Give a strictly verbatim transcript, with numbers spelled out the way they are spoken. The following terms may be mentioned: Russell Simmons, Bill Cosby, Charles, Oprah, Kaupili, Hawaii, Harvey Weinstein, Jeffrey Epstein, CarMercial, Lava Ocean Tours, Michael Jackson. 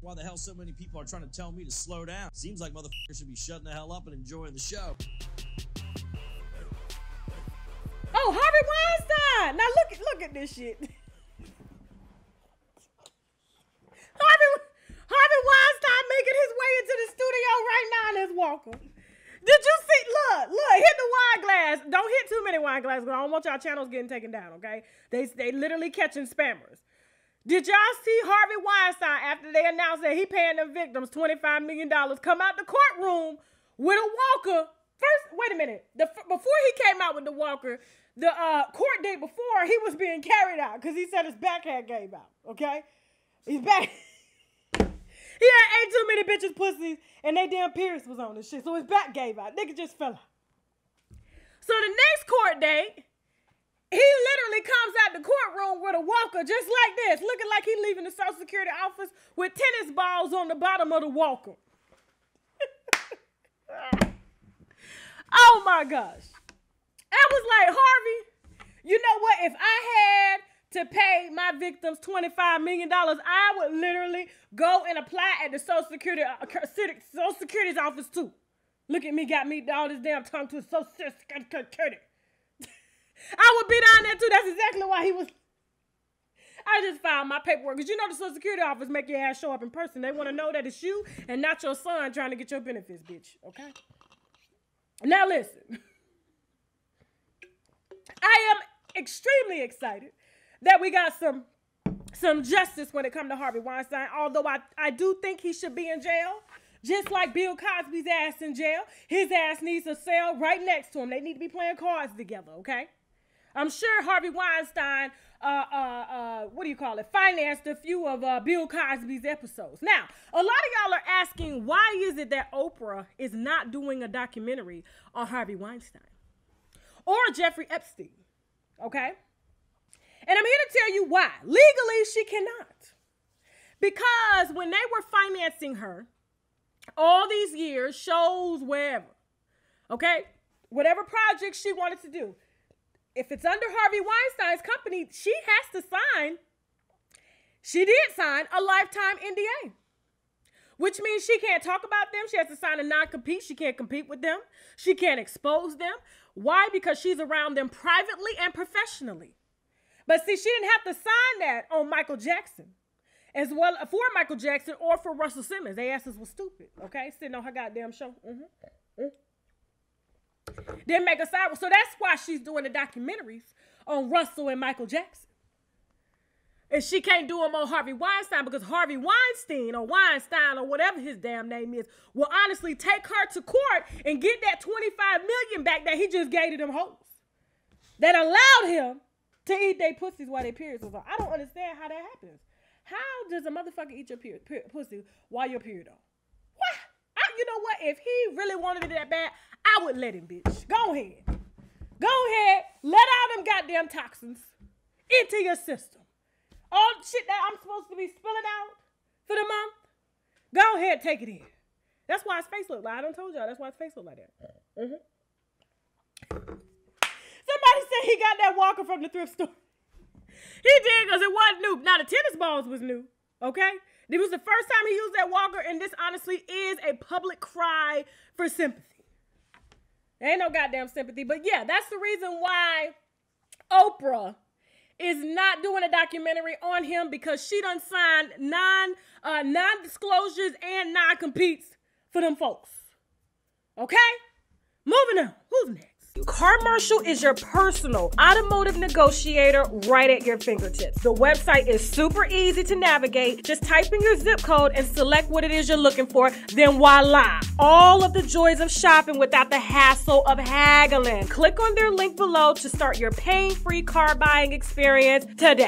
Why the hell so many people are trying to tell me to slow down? Seems like motherfuckers should be shutting the hell up and enjoying the show. Oh, Harvey Weinstein! Now look at look at this shit. Harvey Harvey Weinstein making his way into the studio right now in his walker. Did you see? Look, look, hit the wine glass. Don't hit too many wine glasses, because I don't want y'all channels getting taken down, okay? They they literally catching spammers. Did y'all see Harvey Weinstein, after they announced that he paying them victims twenty-five million dollars, come out the courtroom with a walker? First, wait a minute. The, before he came out with the walker, the uh, court date before, he was being carried out because he said his back had gave out, okay? His back... He had ate too many bitches' pussies, and they damn Pierce was on this shit, so his back gave out. Nigga just fell out. So the next court date, he literally comes out the courtroom with a walker just like this, looking like he leaving the Social Security office with tennis balls on the bottom of the walker. Oh, my gosh. I was like, Harvey, you know what? If I had... to pay my victims twenty-five million dollars, I would literally go and apply at the Social Security uh, Social Security's office too. Look at me, got me all this damn tongue to Social Security. I would be down there too. That's exactly why he was. I just filed my paperwork, because you know the Social Security office make your ass show up in person. They want to know that it's you and not your son trying to get your benefits, bitch. Okay. Now listen, I am extremely excited that we got some some justice when it comes to Harvey Weinstein, although I, I do think he should be in jail, just like Bill Cosby's ass in jail. His ass needs a cell right next to him. They need to be playing cards together, okay? I'm sure Harvey Weinstein, uh, uh, uh, what do you call it, financed a few of uh, Bill Cosby's episodes. Now, a lot of y'all are asking, why is it that Oprah is not doing a documentary on Harvey Weinstein or Jeffrey Epstein, okay? And I'm here to tell you why. Legally, she cannot. Because when they were financing her, all these years, shows, wherever, okay, whatever project she wanted to do, if it's under Harvey Weinstein's company, she has to sign, she did sign a lifetime N D A, which means she can't talk about them. She has to sign a non-compete. She can't compete with them. She can't expose them. Why? Because she's around them privately and professionally. But see, she didn't have to sign that on Michael Jackson, as well for Michael Jackson or for Russell Simmons. They asses was stupid, okay? Sitting on her goddamn show. Mm-hmm. Mm-hmm. Didn't make a side. So that's why she's doing the documentaries on Russell and Michael Jackson. And she can't do them on Harvey Weinstein, because Harvey Weinstein or Weinstein or whatever his damn name is will honestly take her to court and get that twenty-five million dollars back that he just gave to them hoes that allowed him to eat their pussies while their periods was on. I don't understand how that happens. How does a motherfucker eat your period, period, pussy while your period on? What? I, you know what? If he really wanted it that bad, I would let him, bitch. Go ahead. Go ahead. Let all them goddamn toxins into your system. All shit that I'm supposed to be spilling out for the month, go ahead, take it in. That's why his face looked like. I done told y'all. That's why his face looked like that. Mm-hmm. Somebody said he got that walker from the thrift store. He did, because it was new. Now, the tennis balls was new, okay? It was the first time he used that walker, and this honestly is a public cry for sympathy. There ain't no goddamn sympathy. But, yeah, that's the reason why Oprah is not doing a documentary on him, because she done signed non, uh, non-disclosures and non-competes for them folks, okay? Moving on. Who's next? CarMercial is your personal automotive negotiator right at your fingertips. The website is super easy to navigate. Just type in your zip code and select what it is you're looking for, then voila. All of the joys of shopping without the hassle of haggling. Click on their link below to start your pain-free car buying experience today.